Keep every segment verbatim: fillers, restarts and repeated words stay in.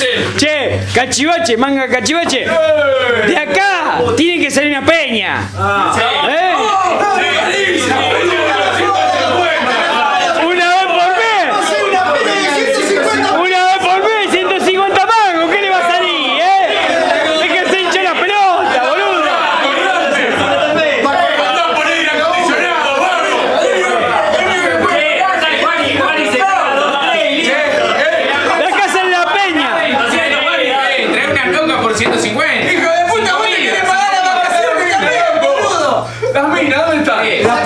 Che, cachivache, manga cachivache. De acá tiene que salir una peña. ¿Eh? Una vez por mes. Una vez por mes, ciento cincuenta mangos. ¿Qué le va a salir? ¿Eh? Es que se hincha la pelota, boludo. La casa en la peña. Trae una coca por ciento cincuenta. Hijo de puta, vos te querés pagar la vacación que campeón, boludo. Las minas, ¿dónde están?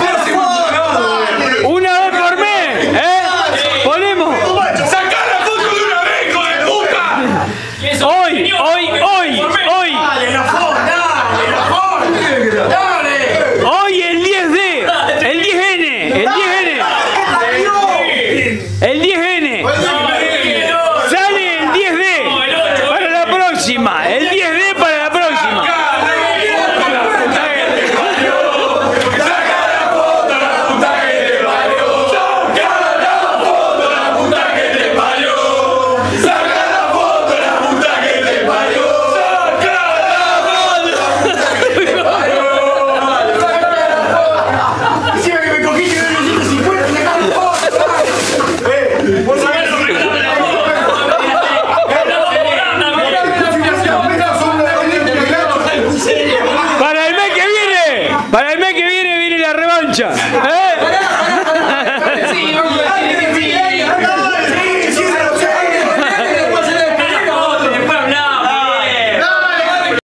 Para el mes que viene, viene la revancha. ¿Eh?